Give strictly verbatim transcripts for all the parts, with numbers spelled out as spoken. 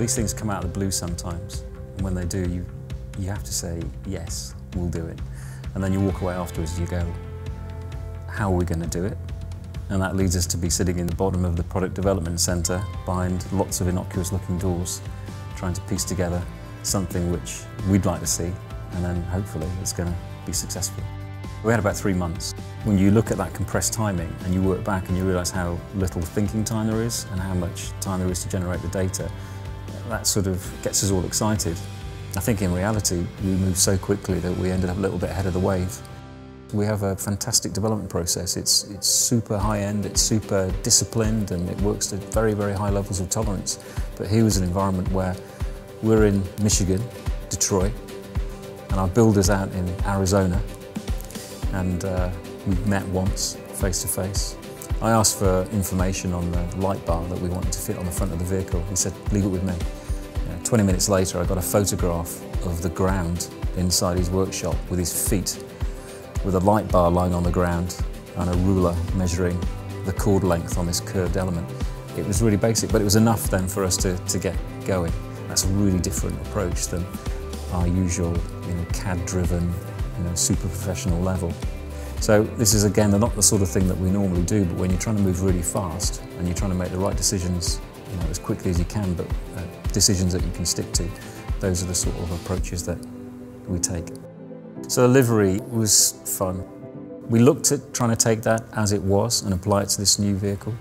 These things come out of the blue sometimes, and when they do, you, you have to say, yes, we'll do it. And then you walk away afterwards and you go, how are we going to do it? And that leads us to be sitting in the bottom of the product development centre behind lots of innocuous looking doors, trying to piece together something which we'd like to see, and then hopefully it's going to be successful. We had about three months. When you look at that compressed timing and you work back and you realise how little thinking time there is and how much time there is to generate the data, that sort of gets us all excited. I think in reality we moved so quickly that we ended up a little bit ahead of the wave. We have a fantastic development process. It's, it's super high-end, it's super disciplined, and it works to very, very high levels of tolerance. But here was an environment where we're in Michigan, Detroit, and our builder's out in Arizona. And uh, we met once, face to face. I asked for information on the light bar that we wanted to fit on the front of the vehicle. He said, leave it with me. You know, twenty minutes later, I got a photograph of the ground inside his workshop with his feet, with a light bar lying on the ground and a ruler measuring the chord length on this curved element. It was really basic, but it was enough then for us to, to get going. That's a really different approach than our usual, you know, C A D-driven, you know, super professional level. So this is, again, not the sort of thing that we normally do, but when you're trying to move really fast and you're trying to make the right decisions, you know, as quickly as you can, but uh, decisions that you can stick to, those are the sort of approaches that we take. So the livery was fun. We looked at trying to take that as it was and apply it to this new vehicle,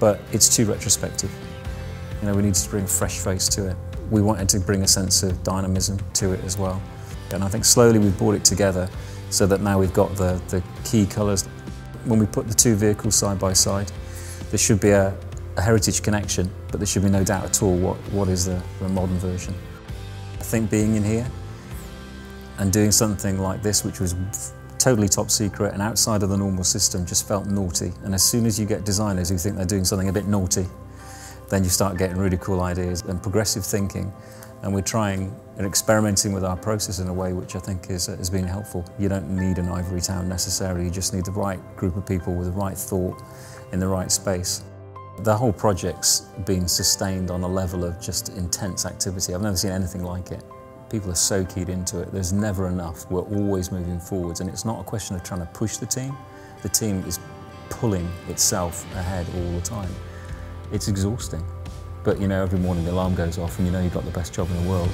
but it's too retrospective. You know, we needed to bring a fresh face to it. We wanted to bring a sense of dynamism to it as well. And I think slowly we've brought it together so that now we've got the, the key colours. When we put the two vehicles side by side, there should be a, a heritage connection, but there should be no doubt at all what, what is the, the modern version. I think being in here and doing something like this, which was totally top secret and outside of the normal system, just felt naughty. And as soon as you get designers who think they're doing something a bit naughty, then you start getting really cool ideas and progressive thinking. And we're trying and experimenting with our process in a way which I think is, has been helpful. You don't need an ivory tower necessarily, you just need the right group of people with the right thought in the right space. The whole project's been sustained on a level of just intense activity. I've never seen anything like it. People are so keyed into it, there's never enough. We're always moving forwards, and it's not a question of trying to push the team. The team is pulling itself ahead all the time. It's exhausting. But you know, every morning the alarm goes off and you know you've got the best job in the world.